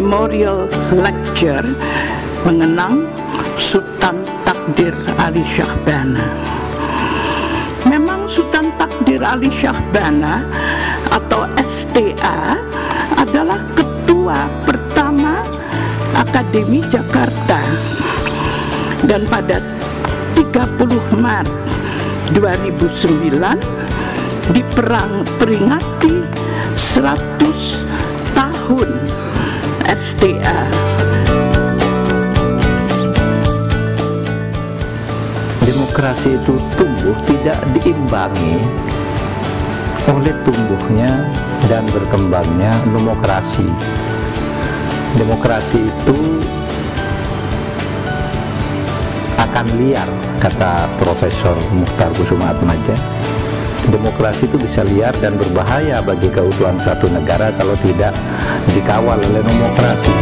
Memorial Lecture mengenang Sutan Takdir Alisjahbana. Memang Sutan Takdir Alisjahbana atau STA adalah ketua pertama Akademi Jakarta, dan pada 30 Maret 2009 diperingati 100 tahun STA. Demokrasi itu tumbuh tidak diimbangi oleh tumbuhnya dan berkembangnya nomokrasi. Demokrasi itu akan liar, kata Profesor Mochtar Kusumaatmadja. Demokrasi itu bisa liar dan berbahaya bagi keutuhan suatu negara kalau tidak dikawal oleh nomokrasi.